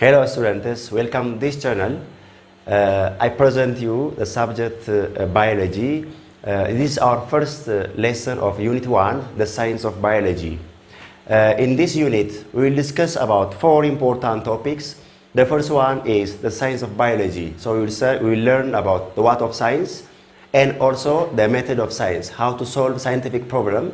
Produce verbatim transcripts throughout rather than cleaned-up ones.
Hello students, welcome to this channel. Uh, I present you the subject uh, biology. Uh, this is our first uh, lesson of unit one, the science of biology. Uh, in this unit, we will discuss about four important topics. The first one is the science of biology. So we will, we will learn about the what of science and also the method of science, how to solve scientific problem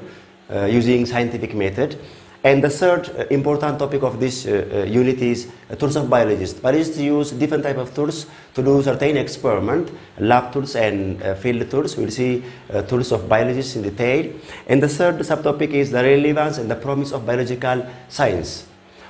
uh, using scientific method. And the third uh, important topic of this uh, uh, unit is uh, tools of biologists. Biologists use different type of tools to do certain experiment, lab tools and uh, field tools. We'll see uh, tools of biologists in detail. And the third subtopic is the relevance and the promise of biological science.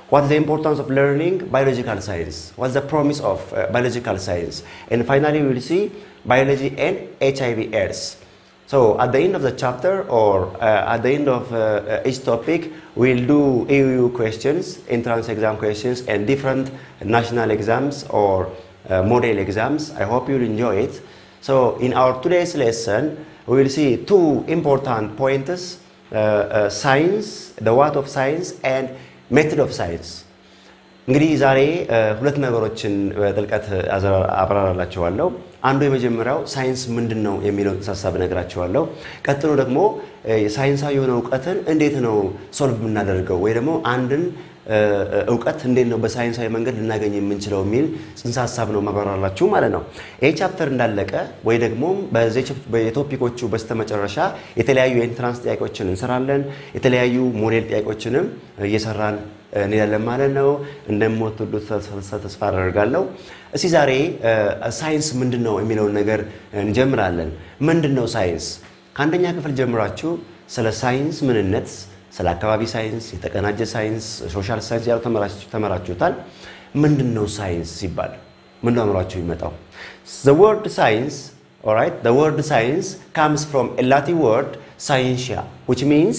What is the importance of learning biological science? What's the promise of uh, biological science? And finally, we'll see biology and H I V AIDS. So at the end of the chapter or uh, at the end of uh, each topic, we'll do E U questions, entrance exam questions, and different national exams or uh, model exams. I hope you'll enjoy it. So in our today's lesson, we will see two important pointers, uh, uh, science, the what of science, and method of science. እንግዲህ ዛሬ ሁለት ነገሮችን በጥልቀት አብራራላችኋለሁ። አንዱ የመጀመሪያው ሳይንስ ምንድነው የሚለውን ተሳሳብ ነግራችኋለሁ። ቀጥሎ ደግሞ ሳይንሳዊ የሆነ ዕውቀትን እንዴት ነው ሶልቭ ምናደርገው ወይ ደግሞ አንድን ዕውቀት እንዴት ነው በሳይንሳዊ መንገድ ልናገኝ የምንችለው የሚል ጽንሰ ሐሳብ ነው ማብራራላችሁ ማለት ነው። ይሄ ቻፕተር እንዳለቀ ወይ ደግሞ በዚህ በየቶፒኮቹ በስተመጨረሻ የተለያዩ ኢንትራንስ ጥያቄዎችን እንሰራለን። የተለያዩ ሞዴል ጥያቄዎችንም እየሰራን እንላለን ማለት ነው። እንደምትወዱት ተስፋ አደርጋለሁ። እስኪ ዛሬ ሳይንስ ምንድነው የሚለውን ነገር እንጀምራለን። ምንድነው ሳይንስ? ከአንደኛ ክፍል ጀምራችሁ ስለ ሳይንስ ምንነት፣ ስለ አካባቢ ሳይንስ፣ የተቀናጀ ሳይንስ፣ ሶሻል ሳይንስ ያሉ ተመራችሁ ተመራችሁታል። ምንድነው ሳይንስ ሲባል ምን አምራችሁ ይመጣው? The word science, all right? The word science comes from a Latin word scientia, which means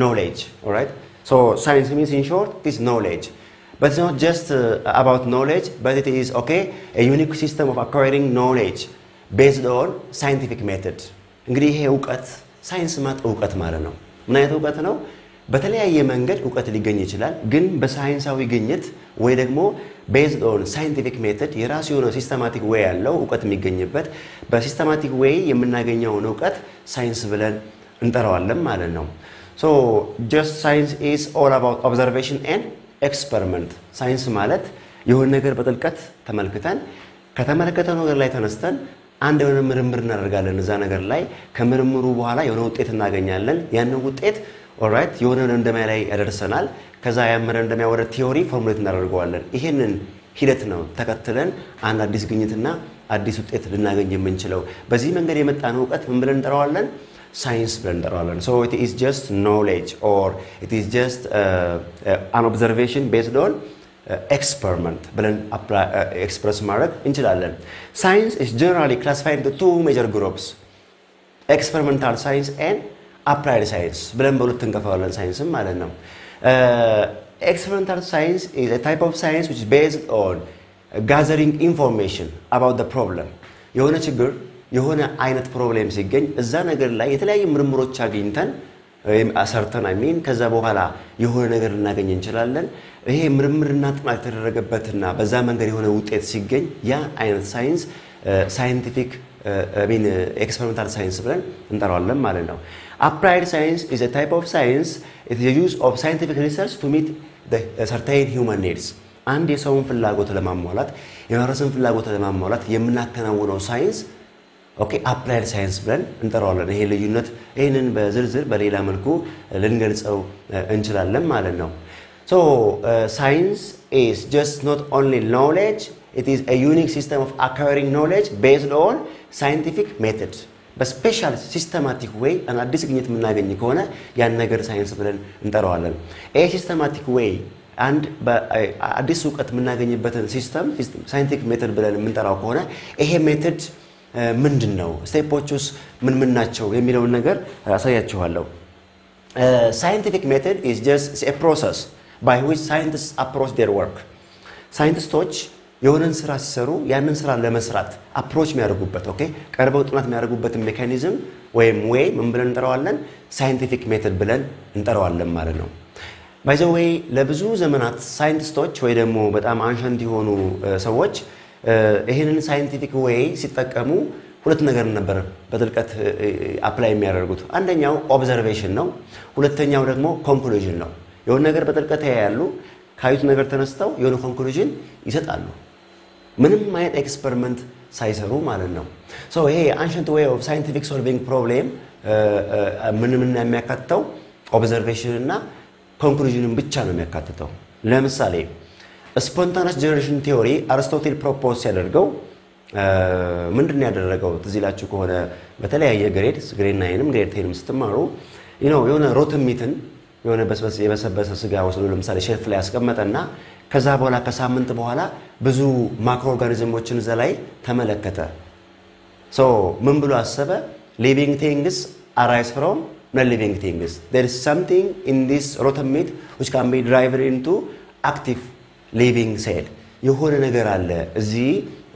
knowledge, all right? So science means, in short, this knowledge. But it's not just uh, about knowledge, but it is, okay, a unique system of acquiring knowledge based on scientific method. Ingri he ukat science mat ukat ማለት ነው። ምን አይነት ukat ነው? በተለያየ መንገድ ukat ሊገኝ ይችላል። ግን በሳይንሳዊ ግኝት ወይ ደግሞ based on scientific method የራሱ የሆነ systematic way ያለው ukat የሚገኝበት በsystematic way የምናገኘው ukat ሳይንስ ብለን እንጠራዋለን ማለት ነው። So just science is all about observation and experiment. Science ማለት የሆነ ነገር በጥልቀት ተመልክተን ከተመለከተው ነገር ላይ ተነስተን አንድ የሆነ ምርምር እናደርጋለን። እዛ ነገር ላይ ከምርምሩ በኋላ የሆነ ውጤት እናገኛለን። ያን ውጤት all right የሆነ እንደማይ ላይ ያደርሰናል። ከዛ ያመረን እንደማይ ወደ ቲዮሪ ፎርሙሌት እናደርገዋለን። ይሄንን ሂደት ነው ተከትለን አንድ አዲስ ግኝትና አዲስ ውጤት ልናገኝ የምንችለው። በዚህ መንገድ የመጣነው ዕውቀት ምን ብለን እንጠራዋለን? Science blender. So it is just knowledge, or it is just uh, uh, an observation based on uh, experiment. Uh, express Science is generally classified into two major groups: experimental science and applied science. Uh, experimental science is a type of science which is based on uh, gathering information about the problem. የሆነ አይነት ፕሮብሌም ሲገኝ እዛ ነገር ላይ የተለያየ ምርምሮች አግኝተን ወይም አሰርተን አይሚን ከዛ በኋላ የሆነ ነገር እናገኝ እንችላለን። ይሄ ምርምርና ጥናት ተደረገበትና በዛ መንገድ የሆነ ውጤት ሲገኝ ያ አይነት ሳይንስ ሳይንቲፊክ ቢን ኤክስፐሪመንታል ሳይንስ ብለን እንጠራዋለን ማለት ነው። Applied science is a type of science. It is the use of scientific research to meet the certain human needs. አንድ የሰውን ፍላጎት ለማሟላት የማህበረሰብን ፍላጎት ለማሟላት የምናከናውነው ሳይንስ Okay, applied science ብለን እንጠራዋለን። ይሄ ልዩነት ይሄንን በዝርዝር በሌላ መልኩ ልንገልጸው እንችላለን ማለት ነው። So uh, science is just not only knowledge, it is a unique system of acquiring knowledge based on scientific method. በስፔሻል ሲስተማቲክ ዌይ እና ዲስግኒት ምናገኝ ከሆነ ያን ነገር ሳይንስ ብለን እንጠራዋለን። ይሄ ሲስተማቲክ ዌይ and በአዲስ ዕውቀት ምናገኝበትን ሲስተም scientific method ብለን እንጠራው ከሆነ ይሄ method ምንድነው? ስቴፖቹስ ምን ምን ናቸው የሚለው ነገር አሳያችኋለሁ። Scientific method is just a process by which scientists approach their work. ሳይንቲስቶች የሆነን ስራ ሲሰሩ ያንን ስራ ለመስራት approach የሚያደርጉበት okay ቀርበው ጥናት የሚያደርጉበት ሜካኒዝም ወይም way ምን ብለን እንጠራዋለን? Scientific method ብለን እንጠራዋለን ማለት ነው። By the way, ለብዙ ዘመናት ሳይንቲስቶች ወይ ደሞ በጣም አንሸንት የሆኑ ሰዎች ይሄንን ሳይንቲፊክ ዌይ ሲጠቀሙ ሁለት ነገር ነበር በጥልቀት አፕላይ የሚያደርጉት አንደኛው ኦብዘርቬሽን ነው ሁለተኛው ደግሞ ኮንክሉዥን ነው የሆነ ነገር በጥልቀት ያያሉ ካዩት ነገር ተነስተው የሆነ ኮንክሉዥን ይሰጣሉ ምንም አይነት ኤክስፐሪመንት ሳይሰሩ ማለት ነው so ይሄ አንሸንት ዌይ ኦፍ ሳይንቲፊክ ሶልቪንግ ፕሮብሌም ምንም የሚያካትተው ኦብዘርቬሽን እና Conclusion which channel me katito. Lem Sale. A spontaneous generation theory, Aristotle proposed Sellergo, Mundanago, Zilachuko, Batalaya grades, grade nine, grade ten tomorrow. You know, you on a rotten mitten, you on a Besbas Cigaros, Lum Sale, Chef Laska, Matana, Casabola, Casamanta Bola, Bazu, macroorganism watching Zalai, Tamalakata. So, Mumbula Saba, living things arise from. No living things. There is something in this rotten meat which can be driven into active living cell. You hold a nagar all. Z,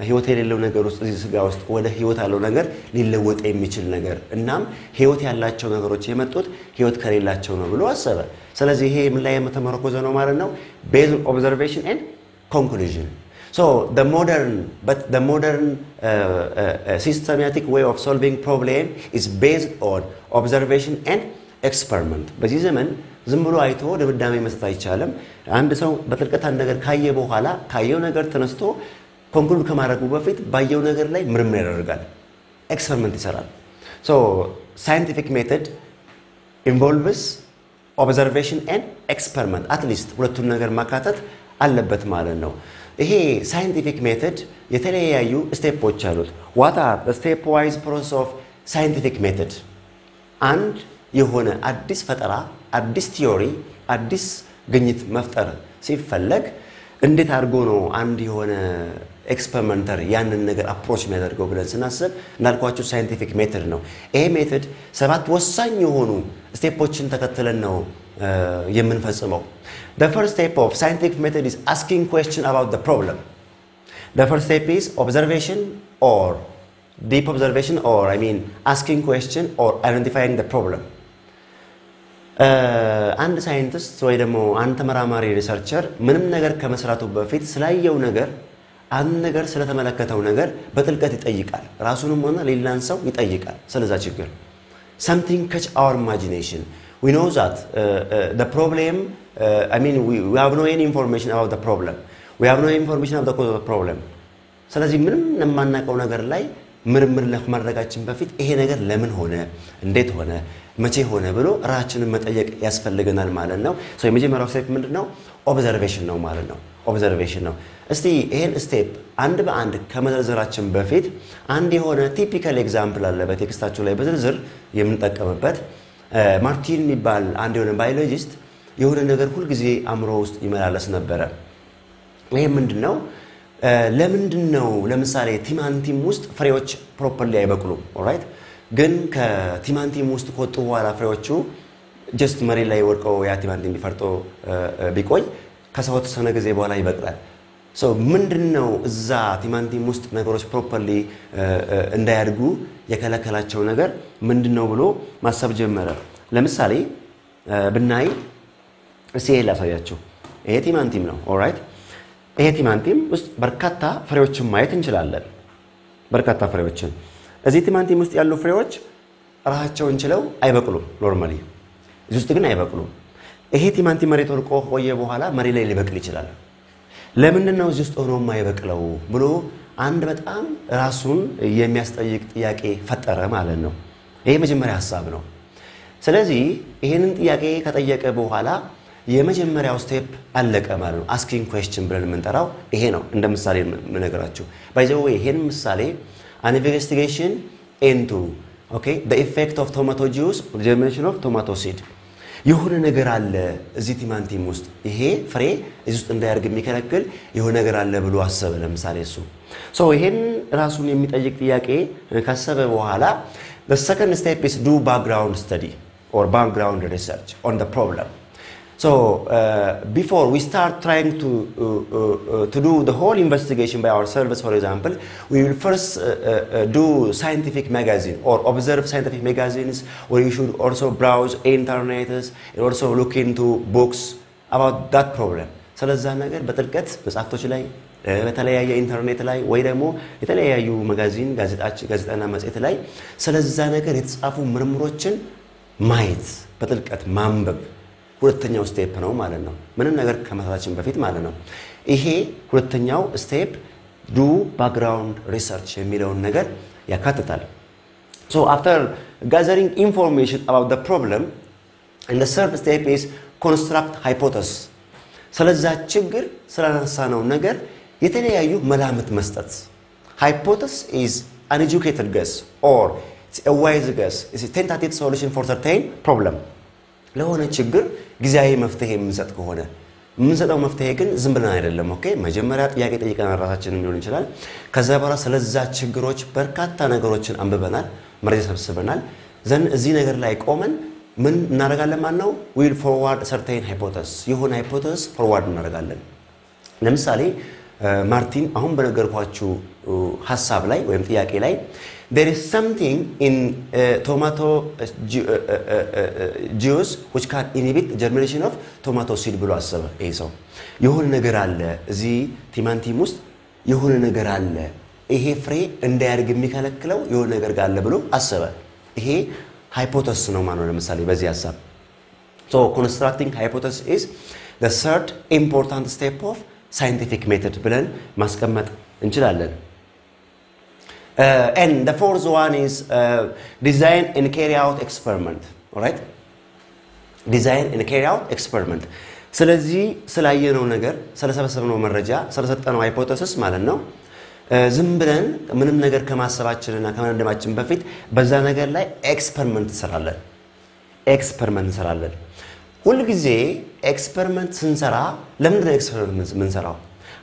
he would tell you nagar us. This ghost, whether he would tell nagar, little would a Mitchell nagar. And now he would tell Lacho nagar he would carry Lacho nagar. So as he lay matamarcozano based on observation and conclusion. So the modern, but the modern uh, uh, systematic way of solving problem is based on observation and experiment. But this man, Zimbabwe, I told the damage must be challenged. I'm so but the Nagar Kaye Bohala, Kayo Nagar Tanasto, Conclude Kamaragubafit, Bayo Nagar Lai, Murmuragal. Experiment is around. So scientific method involves observation and experiment, at least Rotunagar Makatat, Alabat Malano. Hey, scientific method, yeteleyayu stepoch alut. What are the stepwise process of scientific method? And yehone addis fatara, addis theory, addis gnyit maftar sifalag, indet argono and yehone experimenter yanen nagar approach method go bilen sinasab nalquachu scientific method no. A method ሰባት ወሳኝ የሆኑ stepochen ተከተለን ነው The first step of scientific method is asking questions about the problem. The first step is observation or deep observation or I mean asking question or identifying the problem. Uh, and scientists, so idemo antamaramari researcher, minum nagar kamasratu bafit slayo nagar, and nagar salatamalakatau nagar, batalkat it ayikal, rasunumana lilansa it ayikal, salazachikur. Something catch our imagination. We know that uh, uh, the problem, uh, I mean, we, we have no any information about the problem. We have no information about the cause of the problem. So, as you know, man, I go nagar lai, murmur leh marraga chimpafit, eh nagar lemon hone, ndet hone, mache hone, bro, rachin matayak yasfalleganal malan now. So, imagine my statement now, observation now malan now, observation now. As the eh step, and by and, kamadar zarachim buffet, and the hone typical example alabatik statule bazar, yemtak amapet. Uh, Martin Nibal and a biologist, you would never could see Amrost Imalalas Nabera. Lemon no, lemon no, lemsare, timantimust, freoch properly abaclu, all right? Gun ka timantimust cotuara freochu, just Marilay work or Yatimantim Farto Bicoy, Casahot Sanagazebola Ibatra. So Mundin no, za timantimust negoros properly and ergu. የከለከላቸው ነገር ምንድነው ብሎ ማሰብ ጀመረ ለምሳሌ ብናይ ሲኤል አሳያችሁ ይሄ ቲማንቲም ነው ኦልራይት ይሄ ቲማንቲም ውስጥ በርካታ ፍሬዎችን ማየት እንችላለን በርካታ ፍሬዎችን እዚህ ቲማንቲም ውስጥ ያሉ ፍሬዎች ራሳቸውን ችለው አይበቅሉም ኖርማሊ እዚህ ውስጥ ግን አይበቅሉም ይሄ ቲማንቲም መሬት ወርቆ ቆየ በኋላ መሬት ላይ ሊበቅል ይችላል ለምንድን ነው እዚህ ውስጥ ሆኖ የማይበቅለው ብሎ And but am Rasun Yemiastayik Yake Fatara Malano. Emajimara Sabno. Selezi, Henent Yake Katayaka Bohala, Yemajimara step Alekamaru, asking question Brelmentaro, Eheno, and Dam Sali Menagarachu. By the way, Hen Sali, an investigation into okay, the effect of tomato juice, the germination of tomato seed. የሆነ ነገር አለ እዚህ ቲማንቲም ውስጥ ይሄ ፍሬ እዚህ ውስጥ እንዳያርግ የሚከለክል የሆነ ነገር አለ ብሎ አሰበ ለምሳሌ እሱ ሶ ይሄን ራሱን የሚጠይቅ ጥያቄ ካሰበ በኋላ the second step is do background study or background research on the problem so uh, before we start trying to uh, uh, to do the whole investigation by ourselves for example we will first uh, uh, do scientific magazine or observe scientific magazines or you should also browse internet and also look into books about that problem. So that's another thing. Better get. But after today, better lay your internet lay. Why do more? Better lay your magazine, gazette, gazette, and amaz. Better lay. So that's another thing. It's after murmuration, might. Better get mambab. Huratanyao step no malano. Manan nagar kamathalachim bafit malano. Ihe huratanyao step do background research milo nagar yakatatal. So after gathering information about the problem, and the third step is construct hypothesis. Salazar Chigger, Salasano Nagar, Yetanayu Malamat Mustats. Hypothesis is an educated guess or it's a wise guess. It's a tentative solution for certain problem. Lahona Chigger, Gizay Maftehem Zat Kohona. Mzadam of Taken, Zimbanaidam, okay, Majamara Yakitakan Rachin Nurinchal, Kazabara Salazar Chigroch, Perkata Nagrochin Ambabanal, Marisa Sabanal, then Zinagar like Omen. When Naragalamano will forward certain hypothesis. You have hypothesis forward Naragalan. Namsali Martin Ahumbergerquachu Hasablai, Wemtiakilai. There is something in uh, tomato uh, ju uh, uh, uh, juice which can inhibit the germination of tomato seed blossom. You have Nagaral, the Timantimus, you have Nagaral, a free and there give me a clue, you have Nagargal blue, Asava. Hypothesis no manu namsali bazi asab. So constructing hypothesis is the third important step of scientific method bilan maskamat enchilalan. And the fourth one is uh, design and carry out experiment. All right? Design and carry out experiment. Selezi selaye no nagar selasabasab no maraja selasatano hypothesis malan no. Zimbran, Munum Nagar Kamasavachin and Akaman de Machin Buffet, Bazanagar like experiment saraler. Experiment saraler. Ulgize, experiment sinsara, London experiments minsara.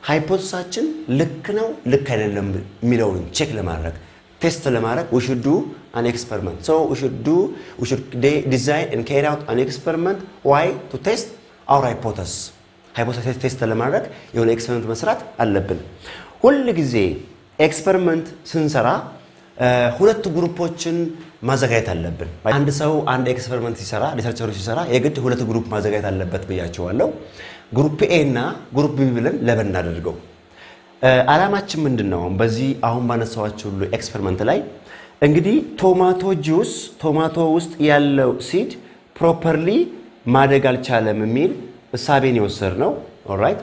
Hypothesachin, Likano, Likanum, Milon, check Lamarak, test Lamarak. We should do an experiment. So we should do, we should design and carry out an experiment. Why? To test our hypothesis. Hypothesis test Lamarak, you will experiment Masrat, Alabin. All the experiment sinsara, hulat groupochin mazagayat allabin. And so, and experiment sinsara, researcher sinsara, yegit hulat group mazagayat allabat biyachuallo. Group A na group B bilan eleven nadergo. Alamachin mindinam bazi ahum banasawachulu experiment lai. Engidi tomato juice, tomato ust yellow seed properly madagal chalam meal sabini usarno. All right.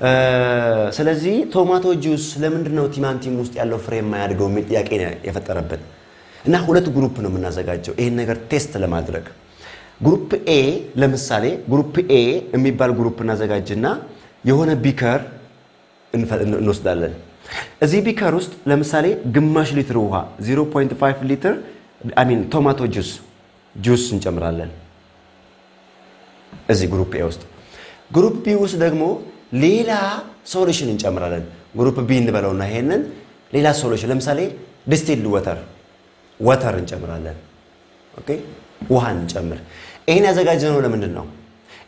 Salazi, tomato juice, lemon notimanti must yellow frame my go meet yakina if at a bit. Now let group nominazagajo, a never test la madrug. Group A, Lemsale, Group A, a mibal group Nazagajina, Yohana Biker in Nostal. As a Bikarust, Lemsale, Gmash litruha, zero point five liter, I mean tomato juice, juice in Jamral. As a group A. Group B was Dagmo. Lila solution in Chamralan. Group B in the Barona Henan. Lila solution. Lemsale, distilled water. Water in Chamralan. Okay? One chamber. Ein as a gajan lemon.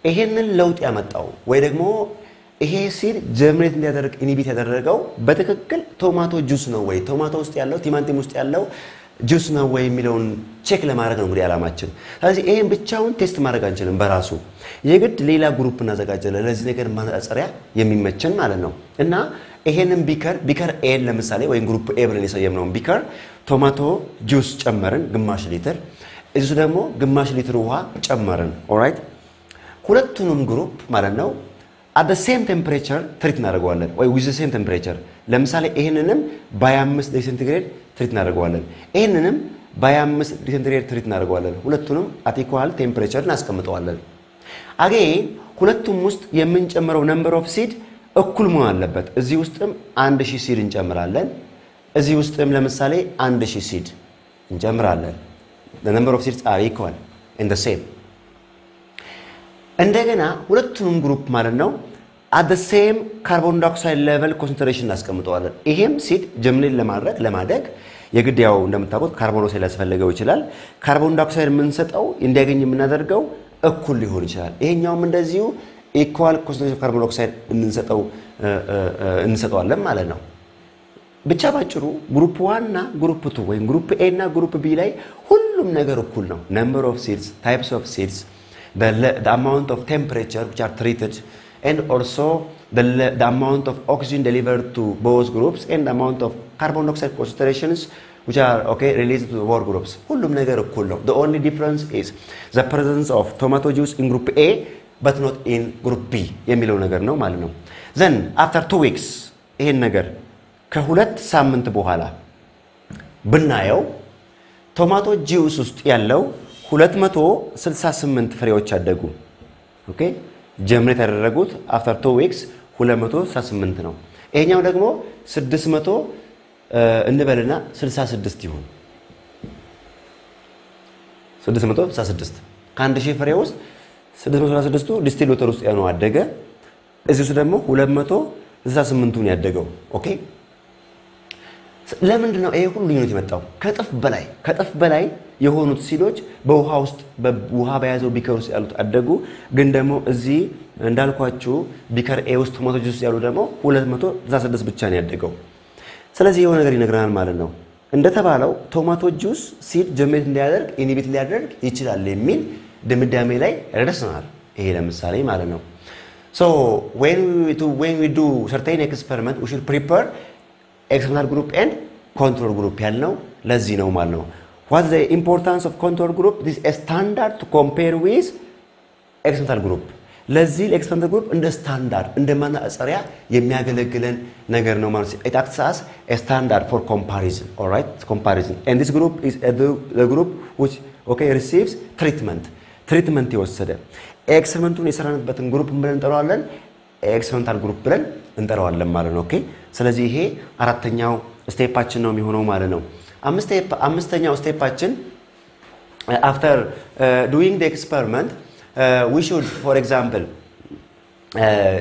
A hen low amato. Where more a seed germinated the other inhibited the go. But a tomato juice no way. Tomatoes yellow, timantimus yellow, juice no way, milon, check la maragan reala machin. As a bitchown test maraganchel and barasu. Yegit Lila group Nazagajal, Lesnegar Manasarea, Yemi Machan Malano. And now a hen bicker, bicker aid lemsale, when group Evelyn is a yamnon bicker, tomato, juice chamberan, gamash liter, Isudamo, gamash literua, chamberan, all right? Kulatunum group, Marano, at the same temperature, treat Naragualan, or with the same temperature. Lemsale a henum, biamus disintegrate, treat Naragualan. A henum, biamus disintegrate, treat Naragualan. Kulatunum at equal temperature, Nascamatualan. Again, Kulatum must Yemen chamber number of seed, a Kulmuan labet, as used them and she seed in Jamralan, as used them Lemsale and she seed in Jamralan. The number of seeds are equal and the same. And again, Kulatum group Marano at the same carbon dioxide level concentration as come to other. Ahem seed, Gemini Lamarek, Lamadek. Yegidio Namtabo, Carbonocelas Velagochilal, carbon dioxide Munseto, Indegin Yemanadar go. A coolly horichal. A young as you equal concentration of carbon dioxide in Sato in Sato Malano. Bichabachuru, group one na group two, and group A na group B lay, Hulum Nagarukulno, number of seeds, types of seeds, the, the amount of temperature which are treated, and also the, the amount of oxygen delivered to both groups, and the amount of carbon dioxide concentrations which are okay released to the war groups. The only difference is the presence of tomato juice in group A but not in group B. Then after two weeks, tomato juice is yellow, two hundred sixty-eight ፍሬዎች አደጉ ኦኬ ጀምሬት ያደረጉት after two weeks two hundred sixty-eight ነው እኛው ደግሞ six hundred እንበልና sixty-six ይሁን six hundred sixty-six ከአንድ ሺህ ፍሬ ውስጥ six hundred sixty-six ቱ ዲስቲሌተር ውስጥ ያነው አደገ እዚህ ውስጥ ደግሞ two hundred sixty-eight ቱን ያደገው ኦኬ ለምንድን ነው ይሄ ሁሉ ዩኒት የመጣው ከጥፍ በላይ ከጥፍ በላይ የሆኑት ሲሎች በውሃ ውስጥ በውሃ ባያዘው ቢከር ውስጥ ያሉት አደጉ ግን ደግሞ እዚ እንዳልኳችሁ ቢከር ኤ ውስጥ ቶማቶ ጁስ ያሉ ደግሞ two hundred sixty-six ብቻ ነው ያደገው ስለዚህ የሆነ ነገር ይነግራናል ማለት ነው እንደተባለው ቶማቶ ጁስ ሲድ ጀምሬት እንዲያደርግ ኢኒቢት ሊያደርግ ይችላል የሚል ድምዳሜ ላይ ደርሰናል ይሄ ለምሳሌ ማለት ነው so when we do when we do certain experiment we should prepare external group and control group ያለው ለዚህ ነው ማለት ነው What's the importance of control group? This is a standard to compare with external group. Let's see external group in the standard. In the manner as area, it acts as a standard for comparison. All right, comparison. And this group is a, the group which okay receives treatment. Treatment is said. Experimental is run but in group experimental group in the okay. So let's see here. Aratanyao stay patch no mi hono malano. Amstep amstanyao stepachen after uh, doing the experiment uh, we should for example uh,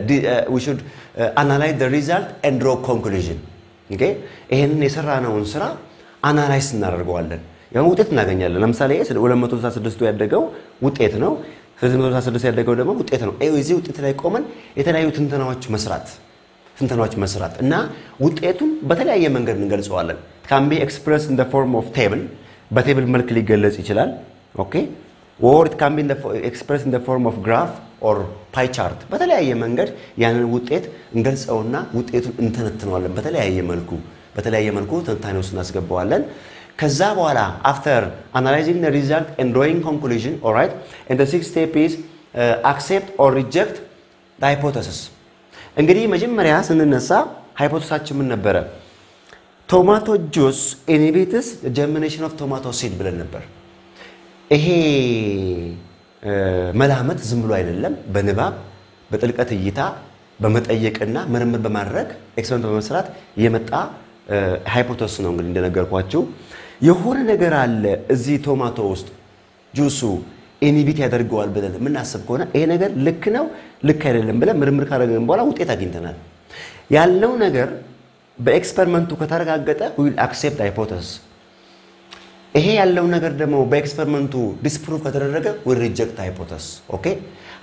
the, uh, we should uh, analyze the result and draw conclusion okay ይሄን የሰራነውን ስራ አናላይዝ እናደርጋለን ያው ውጤት እናገኛለን ለምሳሌ two hundred sixty-six ያደገው ውጤት ነው two hundred sixty-six ያደገው ደግሞ ውጤት ነው እዩ እዚህ ውጤት ላይ ቆመን የተለያዩ ትንተናዎች መስራት ትንተናዎች መስራት እና ውጤቱን በተለያየ መንገድ እንገልጸዋለን can be expressed in the form of table but table መልክ ሊገለጽ ይችላል okay or it can be in the expressed in the form of graph or pie chart በተለያየ መንገድ ያንን ውጤት እንገልጻውና ውጤቱን እንተነተናለን በተለያየ መልኩ በተለያየ መልኩ ተንታኔውን እናስገባዋለን ከዛ በኋላ after analyzing the result and drawing conclusion all right and the sixth step is uh, accept or reject the hypothesis እንግዲህ መጀመሪያ ስንነሳ ሃይፖቴሲሳችን ምን ነበረ Tomato juice inhibits the germination of tomato seed ብለን ነበር ይሄ መላመት ዝም ብሎ አይደለም በንባብ በጥልቀት እይታ በመጠየቅና ምርምር በማድረግ ኤክስፐሪመንት በመስራት የመጣ ሃይፖቴሲስ ነው እንግዲህ እንደነገርኳችሁ የሆነ ነገር አለ እዚ ቶማቶ ውስጥ ጁሱ ኢንሂቢት ያደርገዋል ብለን ምን አሰብ ከሆነ ይሄ ነገር ልክ ነው ልክ አይደለም ብለን ምርምር ካደረግን በኋላ ውጤት አግኝተናል ያለው ነገር በኤክስፐሪመንቱ ከተረጋገጠ we'll accept the hypothesis ይሄ ያለው ነገር ደግሞ በኤክስፐሪመንቱ disprove ከተደረገ we'll reject the hypothesis okay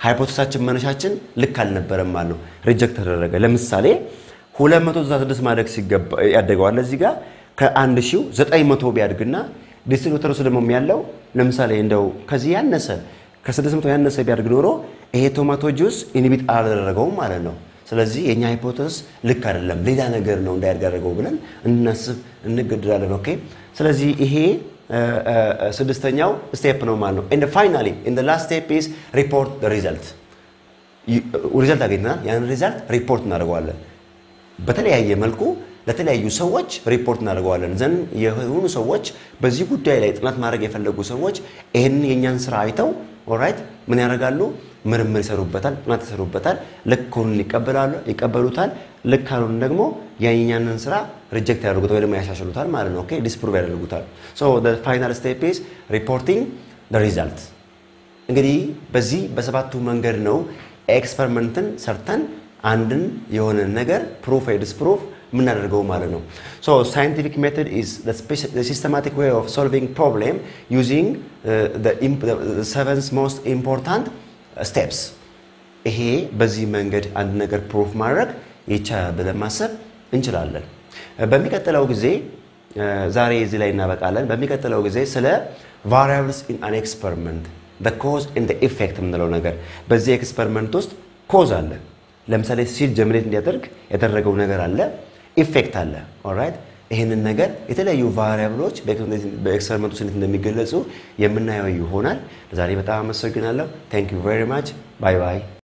ሃይፖቴሲሳችን መነሻችን ልክ አልነበረም ማለት reject ተደረገ ለምሳሌ two hundred sixty-six ማደግ ሲገባ ያደገዋል እዚህ ጋር ከ1900 ቢያድግና ዲስቲሌተር ውስጥ ደግሞ የሚያለው ለምሳሌ እንደው ከዚህ ያነሰ ከ600 ያነሰ ቢያድግ ኖሮ ይሄ ቶማቶ ጁስ ኢንሂቢት አላደረገውም ማለት ነው ስለዚህ የኛ ሃይፖቴሲስ ልክ አይደለም ሌላ ነገር ነው እንዳይደረገው ብለን እናስብ እንገድራለን ኦኬ ስለዚህ ይሄ ስድስተኛው ስቴፕ ነው ማለት ነው and finally in the last step is report the result ሪዛልት አገኘና ያን ሪዛልት ሪፖርት እናደርጋለን በተለያየ መልኩ ለተለያዩ ሰዎች ሪፖርት እናደርጋለን ዘን የሆኑ ሰዎች በዚህ ጉዳይ ላይ ጥናት ማድረግ የፈለጉ ሰዎች ይሄን የኛን ስራ አይተው ኦልራይት ምን ያደርጋሉ ምርምር ሰሩበታል ጥናት ሰሩበታል ለኮን ሊቀበላሉ ይቀበሉታል ለካሉን ደግሞ ያኛንን ስራ ሪጀክት ያደርጉታል ወይ ደግሞ ያሻሽሉታል ማለት ነው ኦኬ ዲስፕሩቭ ያደርጉታል so the final step is reporting the result እንግዲህ በዚህ በሰባቱ መንገድ ነው ኤክስፐሪመንትን ሰርተን አንድን የሆነ ነገር proof or disprove ምን አደረገው ማለት ነው so scientific method is the, special, the systematic way of solving problem using uh, the, the, the seventh most important steps ይሄ በዚህ መንገድ አንድ ነገር ፕሩፍ ማድረግ ይቻላል ብለን ማሰብ እንችላለን በሚከተለው ጊዜ ዛሬ እዚህ ላይ እናበቃለን በሚከተለው ጊዜ ስለ variables in an experiment the cause and the effect من دلون اگر بزی experiment است cause آله لمساله seed generate نیاترک اتر رگون اگر آله effect آله alright این اگر اتلا یو variable چ به experiment است نیت نمیگله سو یه من نه یو هنر زاری بتاهم سوگن آله thank you very much bye bye